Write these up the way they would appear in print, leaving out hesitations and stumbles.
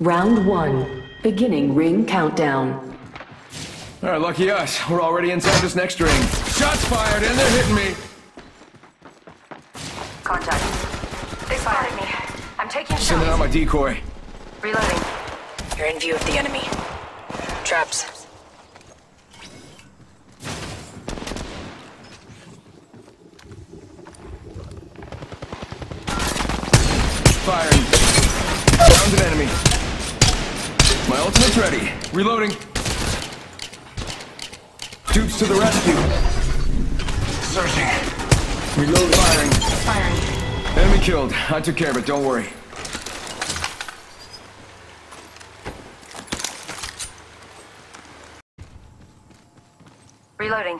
Round 1, beginning ring countdown. All right, lucky us. We're already inside this next ring. Shots fired, and they're hitting me. Contact. They spotted me. I'm taking shots. Sending out my decoy. Reloading. You're in view of the enemy. Traps. Firing. Found an enemy. My ultimate's ready. Reloading. Dupes to the rescue. Searching. Reload. Firing. Firing. Enemy killed. I took care of it, don't worry. Reloading.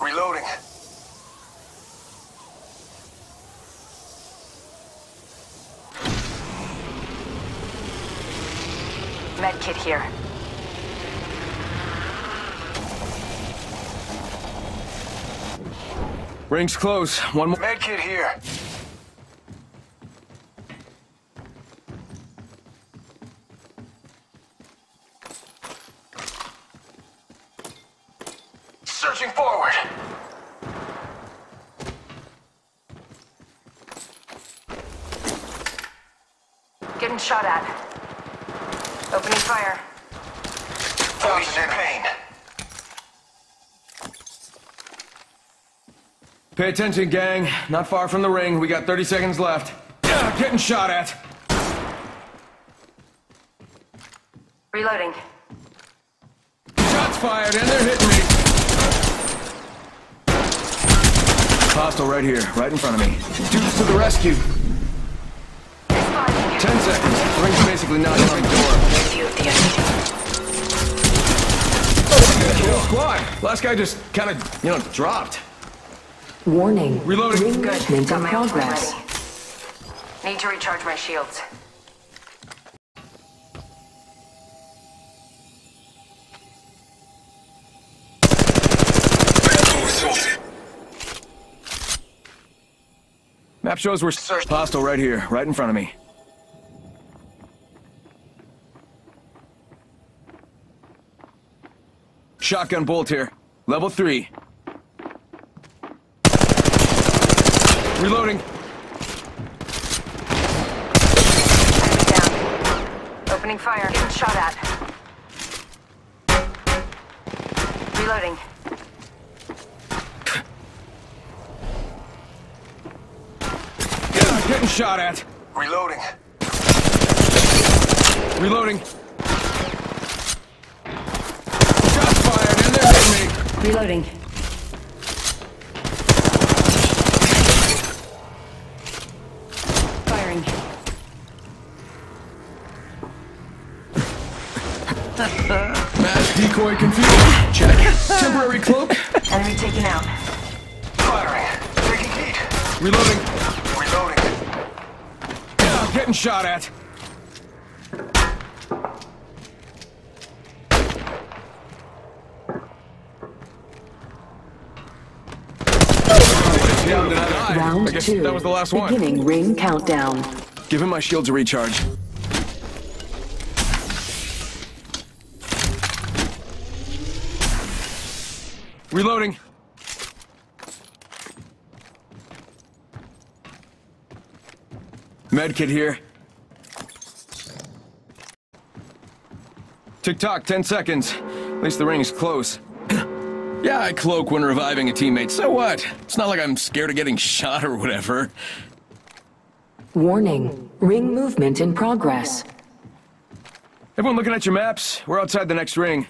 Reloading. Med kit here. Ring's close. One more. Med kit here. Searching forward. Getting shot at. Opening fire. Thousands in pain. Pay attention, gang. Not far from the ring. We got 30 seconds left. Getting shot at. Reloading. Shots fired, and they're hitting me. Hostile right here, right in front of me. Dudes to the rescue. 10 seconds. The ring's basically not going door. Kill squad. Last guy just kind of, dropped. Warning. Reloading. Ring got my progress. Ready. Need to recharge my shields. Map shows we're searching. Hostile right here, right in front of me. Shotgun bolt here. Level 3. Reloading. Down. Opening fire. Getting shot at. Reloading. Getting shot at. Reloading. Reloading. Shots fired, and they're hitting me. Reloading. Firing. Mass decoy confused. Check. Temporary cloak. Enemy taken out. Firing. Taking heat. Reloading. Getting shot at. Round 2. That was the last one. Beginning ring countdown. Giving my shields a recharge. Reloading. Medkit here. Tick-tock, 10 seconds. At least the ring's close. Yeah, I cloak when reviving a teammate, so what? It's not like I'm scared of getting shot or whatever. Warning. Ring movement in progress. Everyone looking at your maps? We're outside the next ring.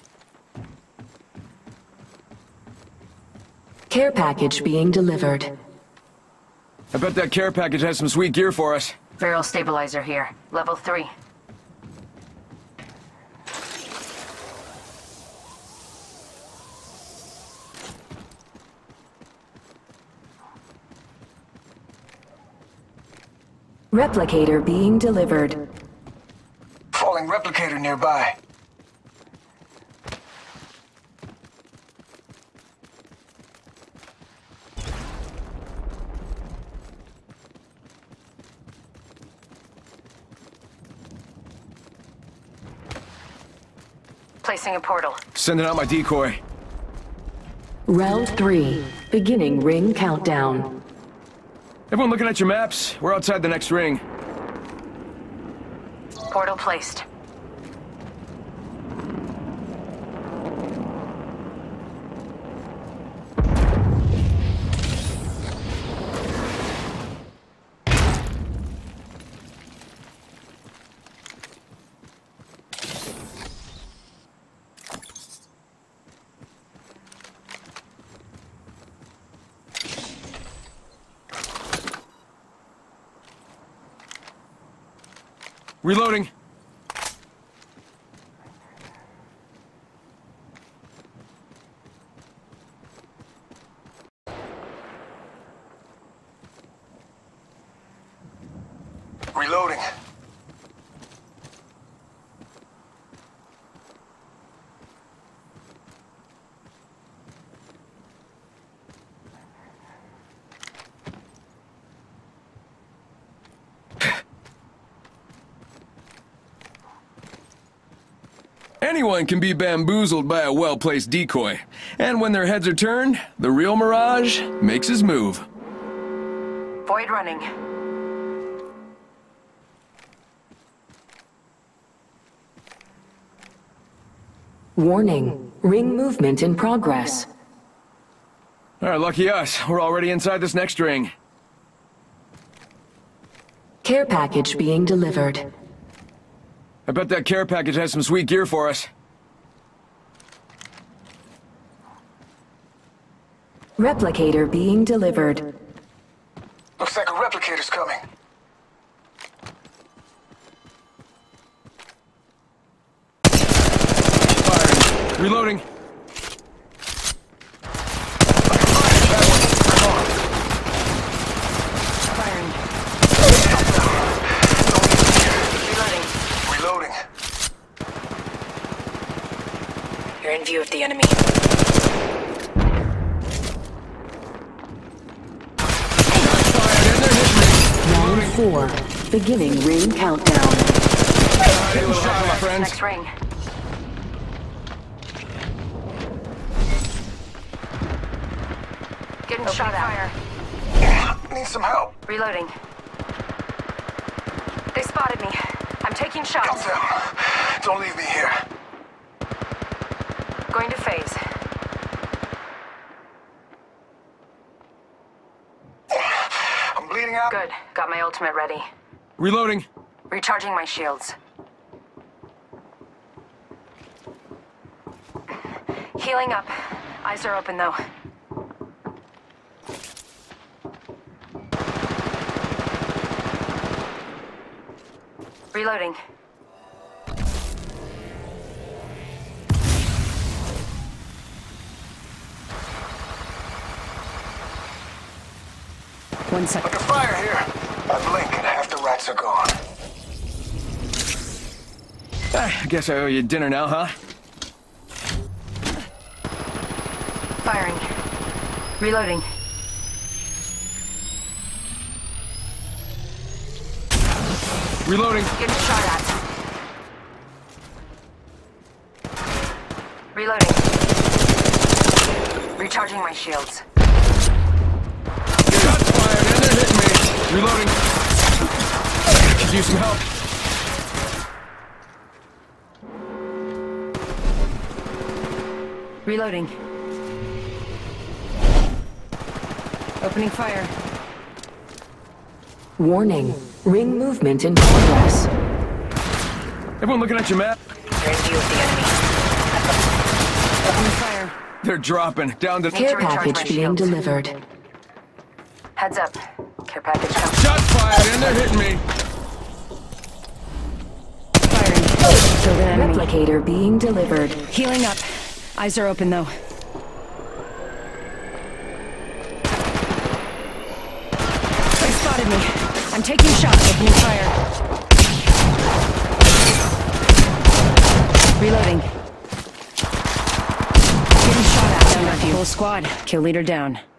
Care package being delivered. I bet that care package has some sweet gear for us. Barrel stabilizer here. Level 3. Replicator being delivered. Falling replicator nearby. Placing a portal. Sending out my decoy. Round 3. Beginning ring countdown. Everyone looking at your maps? We're outside the next ring. Portal placed. Reloading. Reloading. Anyone can be bamboozled by a well-placed decoy. And when their heads are turned, the real Mirage makes his move. Void running. Warning. Ring movement in progress. Alright, lucky us. We're already inside this next ring. Care package being delivered. I bet that care package has some sweet gear for us. Replicator being delivered. Looks like a replicator's coming. Firing. Reloading. You're in view of the enemy. Round 4. Beginning ring countdown. Shot, my friends. Next ring. Getting shot at. Fire. Need some help. Reloading. They spotted me. I'm taking shots. Don't leave me here. Going to phase. I'm bleeding out. Good. Got my ultimate ready. Reloading. Recharging my shields. Healing up. Eyes are open though. Reloading. One second. Look, a fire here. I blink and half the rats are gone. I guess I owe you dinner now, huh? Firing. Reloading. Reloading. Getting shot at. Reloading. Recharging my shields. Reloading. Could use some help. Reloading. Opening fire. Warning. Ring movement in progress. Everyone looking at your map? They're in view of the enemy. Opening fire. They're dropping. Down to care package being delivered. Heads up. Care package coming. Shot fired, and they're hitting me. Firing. So the replicator being delivered. Healing up. Eyes are open though. They spotted me. I'm taking shots. Opening fire. Reloading. Getting shot at. Down our full squad. Kill leader down.